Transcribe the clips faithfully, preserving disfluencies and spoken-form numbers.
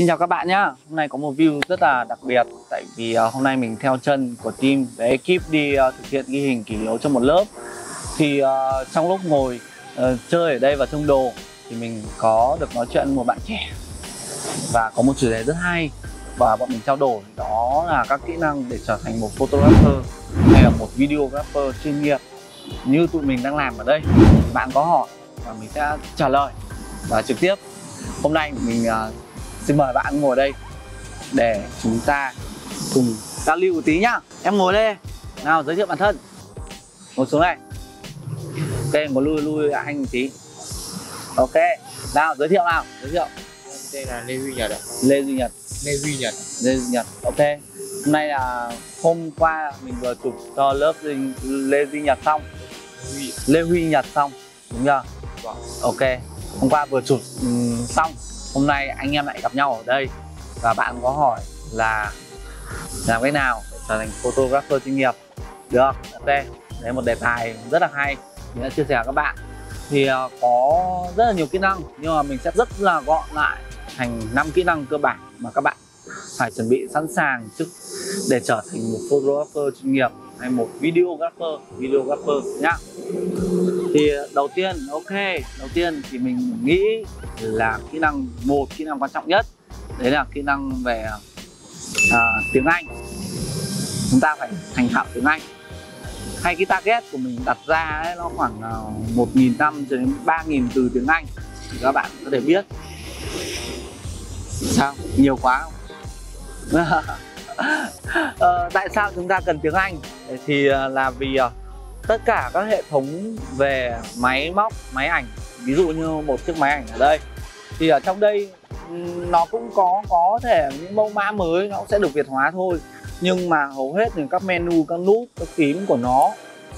Xin chào các bạn nhá. Hôm nay có một view rất là đặc biệt, tại vì hôm nay mình theo chân của team với ekip đi thực hiện ghi hình kỷ yếu cho một lớp. Thì uh, trong lúc ngồi uh, chơi ở đây và trông đồ thì mình có được nói chuyện với một bạn trẻ và có một chủ đề rất hay và bọn mình trao đổi, đó là các kỹ năng để trở thành một photographer hay là một videographer chuyên nghiệp như tụi mình đang làm ở đây. Bạn có hỏi và mình sẽ trả lời và trực tiếp. Hôm nay mình uh, xin mời bạn ngồi đây để chúng ta cùng giao lưu một tí nhá. Em ngồi đây. Nào, giới thiệu bản thân. Ngồi xuống này. Ok, em có lui lui anh một tí. Ok, nào, giới thiệu nào, giới thiệu. Đây là Lê Huy Nhật ạ. Lê Huy Nhật. Lê Huy Nhật. Lê Huy Nhật, ok. Hôm nay là hôm qua mình vừa chụp cho lớp Lê Huy Nhật xong. Huy. Lê Huy Nhật xong, đúng chưa? Vâng. Ok, hôm qua vừa chụp um, xong. Hôm nay anh em lại gặp nhau ở đây và bạn có hỏi là làm cách nào để trở thành photographer chuyên nghiệp. Được, ok, đấy là một đề tài rất là hay mình đã chia sẻ với các bạn. Thì có rất là nhiều kỹ năng nhưng mà mình sẽ rất là gọn lại thành năm kỹ năng cơ bản mà các bạn phải chuẩn bị sẵn sàng trước để trở thành một photographer chuyên nghiệp hay một videographer, videographer nhá. Thì đầu tiên, ok, đầu tiên thì mình nghĩ là kỹ năng một, kỹ năng quan trọng nhất đấy là kỹ năng về à, tiếng Anh. Chúng ta phải thành thạo tiếng Anh. Hay cái target của mình đặt ra ấy, nó khoảng một nghìn năm trăm cho đến ba nghìn từ tiếng Anh thì các bạn có thể biết. Sao? Nhiều quá không? à, tại sao chúng ta cần tiếng Anh? Thì là vì tất cả các hệ thống về máy móc, máy ảnh, ví dụ như một chiếc máy ảnh ở đây thì ở trong đây nó cũng có có thể những mẫu mã mới, nó cũng sẽ được Việt hóa thôi, nhưng mà hầu hết thì các menu, các nút, các phím của nó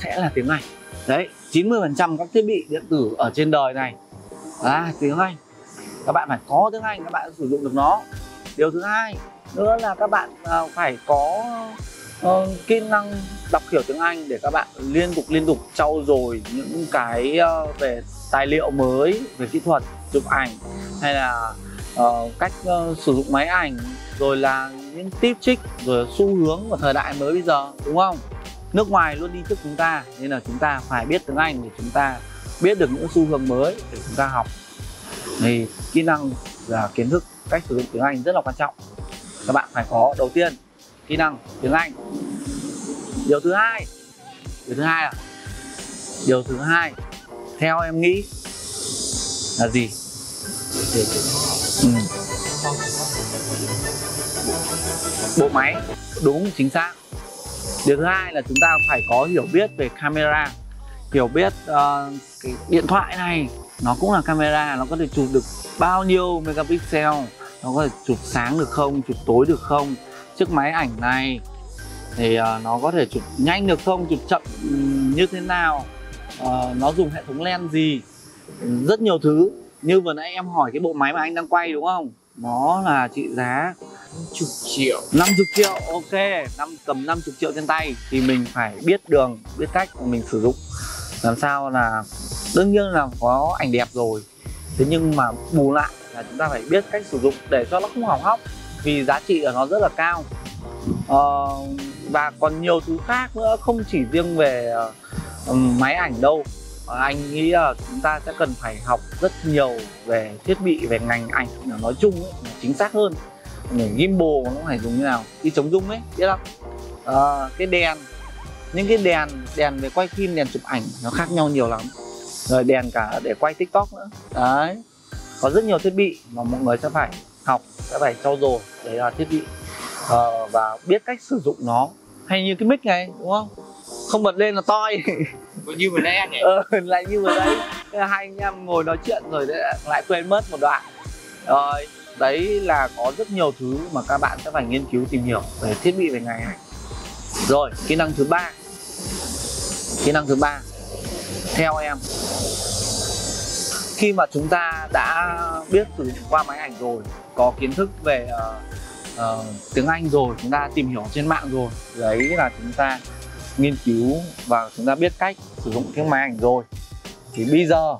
sẽ là tiếng Anh. Đấy, chín mươi phần trăm các thiết bị điện tử ở trên đời này là tiếng Anh. Các bạn phải có tiếng Anh, các bạn sử dụng được nó. Điều thứ hai nữa là các bạn phải có Uh, kỹ năng đọc hiểu tiếng Anh để các bạn liên tục liên tục trau dồi những cái uh, về tài liệu mới về kỹ thuật chụp ảnh hay là uh, cách uh, sử dụng máy ảnh, rồi là những tip trích, rồi xu hướng của thời đại mới bây giờ, đúng không? Nước ngoài luôn đi trước chúng ta nên là chúng ta phải biết tiếng Anh để chúng ta biết được những xu hướng mới để chúng ta học. Thì kỹ năng là kiến thức cách sử dụng tiếng Anh rất là quan trọng, các bạn phải có. Đầu tiên kỹ năng tiếng Anh. Điều thứ hai, điều thứ hai à? Điều thứ hai theo em nghĩ là gì? Ừ. Bộ máy, đúng, chính xác. Điều thứ hai là chúng ta phải có hiểu biết về camera, hiểu biết uh, cái điện thoại này nó cũng là camera, nó có thể chụp được bao nhiêu megapixel, nó có thể chụp sáng được không, chụp tối được không. Chiếc máy ảnh này thì uh, nó có thể chụp nhanh được không, chụp chậm như thế nào, uh, nó dùng hệ thống lens gì, rất nhiều thứ. Như vừa nãy em hỏi cái bộ máy mà anh đang quay đúng không, nó là trị giá năm mươi triệu. năm mươi triệu, ok, năm, tầm năm mươi triệu trên tay thì mình phải biết đường, biết cách mình sử dụng làm sao. Là đương nhiên là có ảnh đẹp rồi, thế nhưng mà bù lại là chúng ta phải biết cách sử dụng để cho nó không hỏng hóc, vì giá trị của nó rất là cao. Ờ, và còn nhiều thứ khác nữa, không chỉ riêng về uh, máy ảnh đâu. Ờ, anh nghĩ là chúng ta sẽ cần phải học rất nhiều về thiết bị, về ngành ảnh nói chung ấy, chính xác hơn. Để gimbal nó phải dùng như nào, đi chống rung ấy, biết không? Ờ, cái đèn, những cái đèn, đèn về quay phim, đèn chụp ảnh nó khác nhau nhiều lắm. Rồi đèn cả để quay TikTok nữa. Đấy, có rất nhiều thiết bị mà mọi người sẽ phải học, sẽ phải trau dồi. Đấy là thiết bị à, và biết cách sử dụng nó. Hay như cái mic này đúng không, không bật lên là toi. Như vừa nãy anh ấy. Ừ, lại như vừa nãy hai anh em ngồi nói chuyện rồi lại quên mất một đoạn. Rồi đấy là có rất nhiều thứ mà các bạn sẽ phải nghiên cứu tìm hiểu về thiết bị, về ngành này. Rồi kỹ năng thứ ba, kỹ năng thứ ba theo em, khi mà chúng ta đã biết sử dụng qua máy ảnh rồi, có kiến thức về uh, uh, tiếng Anh rồi, chúng ta tìm hiểu trên mạng rồi, đấy là chúng ta nghiên cứu và chúng ta biết cách sử dụng cái máy ảnh rồi, thì bây giờ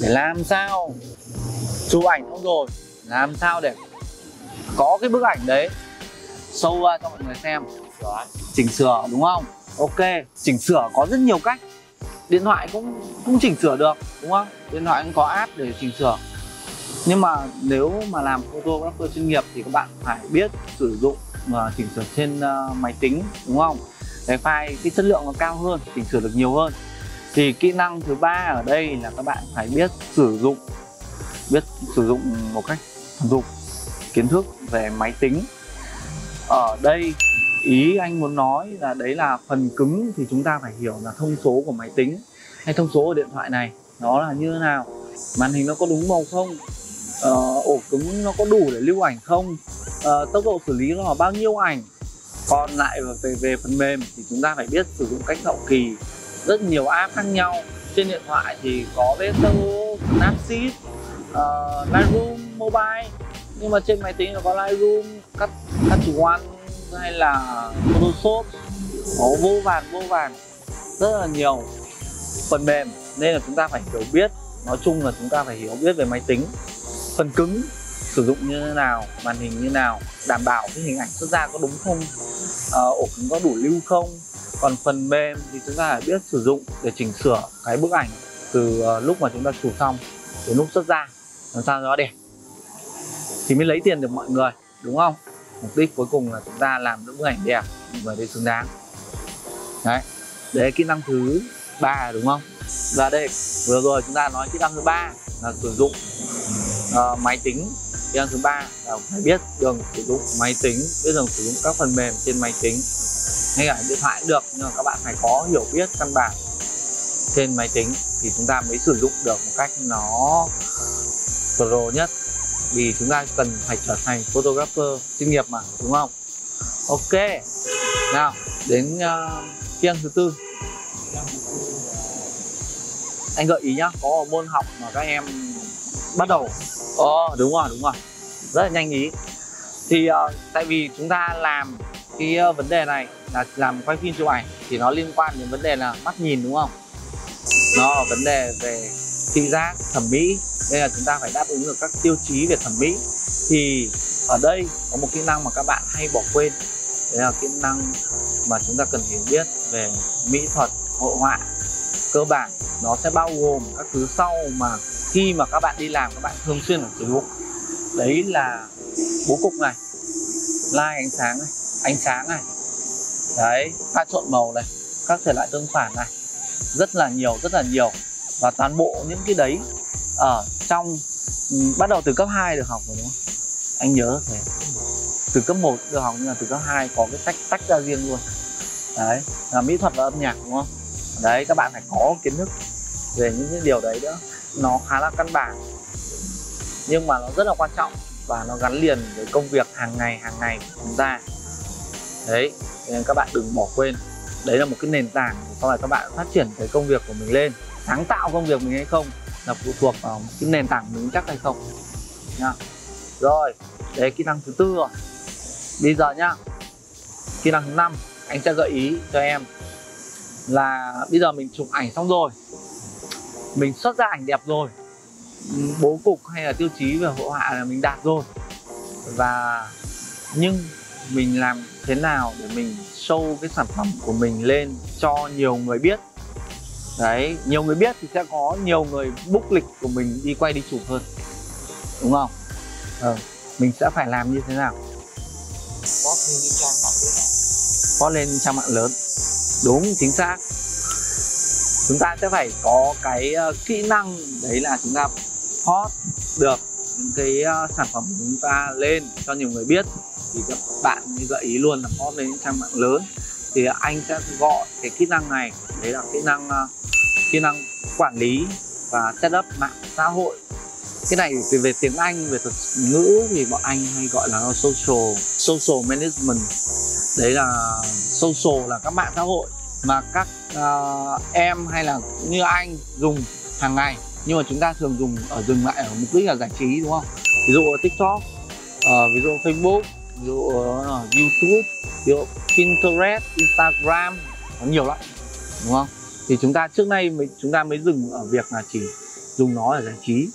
để làm sao chụp ảnh xong rồi, làm sao để có cái bức ảnh đấy, show ra cho mọi người xem. Đó. Chỉnh sửa đúng không? Ok, chỉnh sửa có rất nhiều cách. Điện thoại cũng cũng chỉnh sửa được đúng không? Điện thoại cũng có app để chỉnh sửa. Nhưng mà nếu mà làm photographer chuyên nghiệp thì các bạn phải biết sử dụng và chỉnh sửa trên uh, máy tính đúng không? Cái file cái chất lượng nó cao hơn, chỉnh sửa được nhiều hơn. Thì kỹ năng thứ ba ở đây là các bạn phải biết sử dụng biết sử dụng một cách dụng kiến thức về máy tính. Ở đây ý anh muốn nói là đấy là phần cứng thì chúng ta phải hiểu là thông số của máy tính hay thông số ở điện thoại này nó là như thế nào, màn hình nó có đúng màu không, ờ, ổ cứng nó có đủ để lưu ảnh không, ờ, tốc độ xử lý nó là bao nhiêu ảnh. Còn lại về, về phần mềm thì chúng ta phải biết sử dụng cách hậu kỳ, rất nhiều app khác nhau. Trên điện thoại thì có vê ét o, NASS hai, uh, Lightroom Mobile, nhưng mà trên máy tính nó có Lightroom, Cut, Cut One hay là Photoshop, có vô vàn vô vàn rất là nhiều phần mềm, nên là chúng ta phải hiểu biết. Nói chung là chúng ta phải hiểu biết về máy tính, phần cứng sử dụng như thế nào, màn hình như thế nào, đảm bảo cái hình ảnh xuất ra có đúng không, uh, ổ cứng có đủ lưu không. Còn phần mềm thì chúng ta phải biết sử dụng để chỉnh sửa cái bức ảnh từ lúc mà chúng ta chụp xong đến lúc xuất ra, làm sao nó đẹp thì mới lấy tiền được mọi người đúng không? Mục đích cuối cùng là chúng ta làm bức ảnh đẹp và để xứng đáng. Đấy, đấy là kỹ năng thứ ba đúng không? Và đây vừa rồi chúng ta nói kỹ năng thứ ba là sử dụng uh, máy tính. Kỹ năng thứ ba là phải biết đường sử dụng máy tính, biết đường sử dụng các phần mềm trên máy tính. Ngay cả điện thoại cũng được, nhưng mà các bạn phải có hiểu biết căn bản trên máy tính thì chúng ta mới sử dụng được một cách nó pro nhất, vì chúng ta cần phải trở thành photographer chuyên nghiệp mà đúng không? Ok, nào đến uh, kỹ năng thứ tư. Anh gợi ý nhá, có môn học mà các em bắt đầu ờ oh, đúng rồi đúng rồi rất là nhanh ý. Thì uh, tại vì chúng ta làm cái uh, vấn đề này là làm quay phim chụp ảnh thì nó liên quan đến vấn đề là mắt nhìn đúng không? Nó là vấn đề về thị giác, thẩm mỹ, nên là chúng ta phải đáp ứng được các tiêu chí về thẩm mỹ. Thì ở đây có một kỹ năng mà các bạn hay bỏ quên, đấy là kỹ năng mà chúng ta cần hiểu biết về mỹ thuật, hội họa cơ bản. Nó sẽ bao gồm các thứ sau mà khi mà các bạn đi làm các bạn thường xuyên sử dụng, đấy là bố cục này, lai ánh sáng này, ánh sáng này, đấy, pha trộn màu này, các thể loại tương phản này, rất là nhiều rất là nhiều. Và toàn bộ những cái đấy ở trong bắt đầu từ cấp hai được học rồi đúng không? Anh nhớ thế, từ cấp một được học, nhưng mà từ cấp hai có cái sách tách ra riêng luôn. Đấy là mỹ thuật và âm nhạc đúng không? Đấy, các bạn phải có kiến thức về những cái điều đấy nữa. Nó khá là căn bản nhưng mà nó rất là quan trọng và nó gắn liền với công việc hàng ngày hàng ngày của chúng ta. Đấy, nên các bạn đừng bỏ quên. Đấy là một cái nền tảng để sau này các bạn phát triển cái công việc của mình lên. Sáng tạo công việc mình hay không là phụ thuộc vào cái nền tảng mình chắc hay không nha. Rồi, đấy kỹ năng thứ tư rồi. Bây giờ nhá, kỹ năng thứ năm anh sẽ gợi ý cho em là bây giờ mình chụp ảnh xong rồi, mình xuất ra ảnh đẹp rồi, bố cục hay là tiêu chí về hội họa là mình đạt rồi, và nhưng mình làm thế nào để mình show cái sản phẩm của mình lên cho nhiều người biết. Đấy, nhiều người biết thì sẽ có nhiều người book lịch của mình đi quay đi chụp hơn đúng không? Ừ, mình sẽ phải làm như thế nào? Post lên trang mạng lớn, post lên trang mạng lớn, đúng chính xác. Chúng ta sẽ phải có cái uh, kỹ năng đấy là chúng ta post được những cái uh, sản phẩm của chúng ta lên cho nhiều người biết. Thì các bạn gợi ý luôn là post lên những trang mạng lớn, thì anh sẽ gọi cái kỹ năng này đấy là kỹ năng uh, kỹ năng quản lý và setup mạng xã hội. Cái này thì về tiếng Anh, về thuật ngữ thì bọn anh hay gọi là social social management. Đấy là social là các mạng xã hội mà các uh, em hay là như anh dùng hàng ngày, nhưng mà chúng ta thường dùng ở dừng lại ở mục đích là giải trí đúng không? Ví dụ TikTok, uh, ví dụ Facebook, ví dụ uh, YouTube, ví dụ Pinterest, Instagram, có nhiều loại đúng không? Thì chúng ta trước nay mới, chúng ta mới dừng ở việc là chỉ dùng nó để giải trí.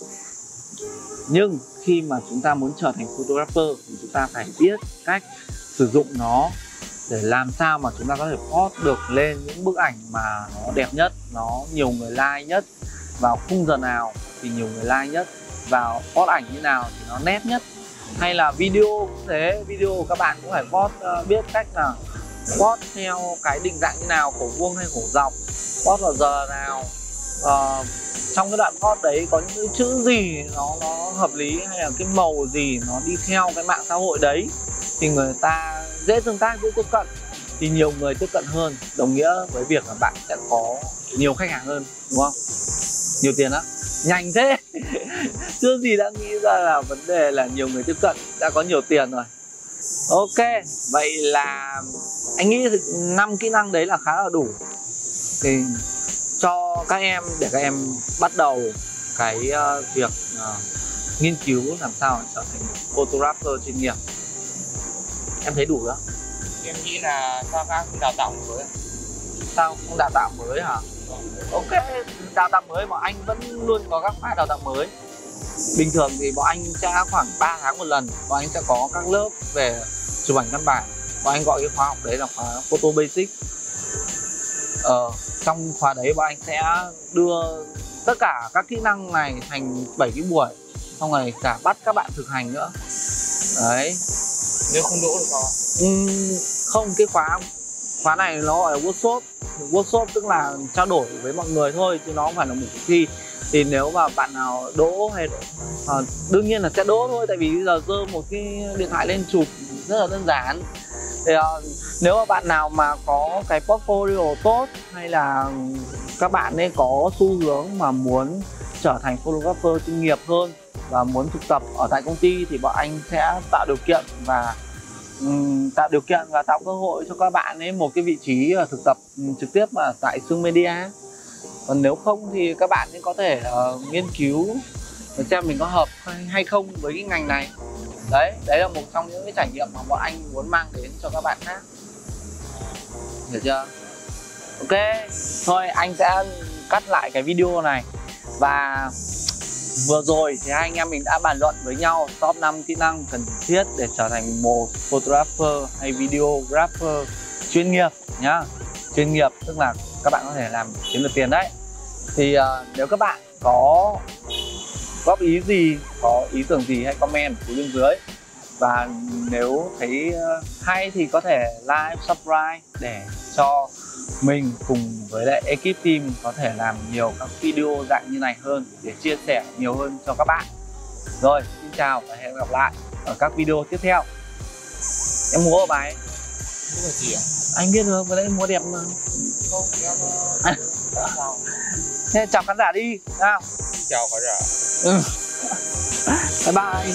Nhưng khi mà chúng ta muốn trở thành photographer thì chúng ta phải biết cách sử dụng nó để làm sao mà chúng ta có thể post được lên những bức ảnh mà nó đẹp nhất, nó nhiều người like nhất, vào khung giờ nào thì nhiều người like nhất, vào post ảnh như nào thì nó nét nhất. Hay là video cũng thế, video các bạn cũng phải post, uh, biết cách là post theo cái định dạng như nào, cổ vuông hay cổ dọc, post vào giờ nào, uh, trong cái đoạn post đấy có những chữ gì nó, nó hợp lý, hay là cái màu gì nó đi theo cái mạng xã hội đấy thì người ta dễ tương tác, dễ tiếp cận, thì nhiều người tiếp cận hơn, đồng nghĩa với việc là bạn sẽ có nhiều khách hàng hơn, đúng không? Nhiều tiền lắm, nhanh thế. Chưa gì đã nghĩ ra là vấn đề là nhiều người tiếp cận, đã có nhiều tiền rồi. Ok, vậy là anh nghĩ năm kỹ năng đấy là khá là đủ thì cho các em, để các em bắt đầu cái uh, việc uh, nghiên cứu làm sao để trở thành một photographer chuyên nghiệp. Em thấy đủ đó. Em nghĩ là sao các không đào tạo mới? Sao không đào tạo mới hả? Ok, đào tạo mới bọn anh vẫn luôn có các khóa đào tạo mới. Bình thường thì bọn anh sẽ khoảng ba tháng một lần bọn anh sẽ có các lớp về chụp ảnh căn bản. Bọn anh gọi cái khóa học đấy là khóa Photo Basic. Ờ, trong khóa đấy bọn anh sẽ đưa tất cả các kỹ năng này thành bảy cái buổi, xong rồi cả bắt các bạn thực hành nữa. Đấy. Nếu không đỗ được không? Ừ, không, cái khóa khóa này nó gọi là workshop. Workshop tức là trao đổi với mọi người thôi chứ nó không phải là một cuộc thi. Thì nếu mà bạn nào đỗ hay à, đương nhiên là sẽ đỗ thôi, tại vì bây giờ giơ một cái điện thoại lên chụp rất là đơn giản. Thì à, nếu mà bạn nào mà có cái portfolio tốt, hay là các bạn ấy có xu hướng mà muốn trở thành photographer chuyên nghiệp hơn và muốn thực tập ở tại công ty thì bọn anh sẽ tạo điều kiện và um, tạo điều kiện và tạo cơ hội cho các bạn ấy một cái vị trí thực tập trực tiếp mà tại Sương Media. Còn nếu không thì các bạn ấy có thể uh, nghiên cứu xem mình có hợp hay không với cái ngành này. Đấy, đấy là một trong những cái trải nghiệm mà bọn anh muốn mang đến cho các bạn khác. Được chưa? Ok, thôi anh sẽ cắt lại cái video này. Và vừa rồi thì hai anh em mình đã bàn luận với nhau top năm kỹ năng cần thiết để trở thành một photographer hay videographer chuyên nghiệp nhá. Chuyên nghiệp tức là các bạn có thể làm kiếm được tiền đấy. Thì uh, nếu các bạn có góp ý gì, có ý tưởng gì hãy comment ở bên dưới. Và nếu thấy hay thì có thể like, subscribe để cho mình cùng với lại ekip team có thể làm nhiều các video dạng như này hơn để chia sẻ nhiều hơn cho các bạn. Rồi, xin chào và hẹn gặp lại ở các video tiếp theo. Em múa ở bài gì à? Anh biết được, vừa nãy múa đẹp mà. Không, em... À. Thế chào khán giả đi, nào. Chào khán giả. Ừ. Bye bye.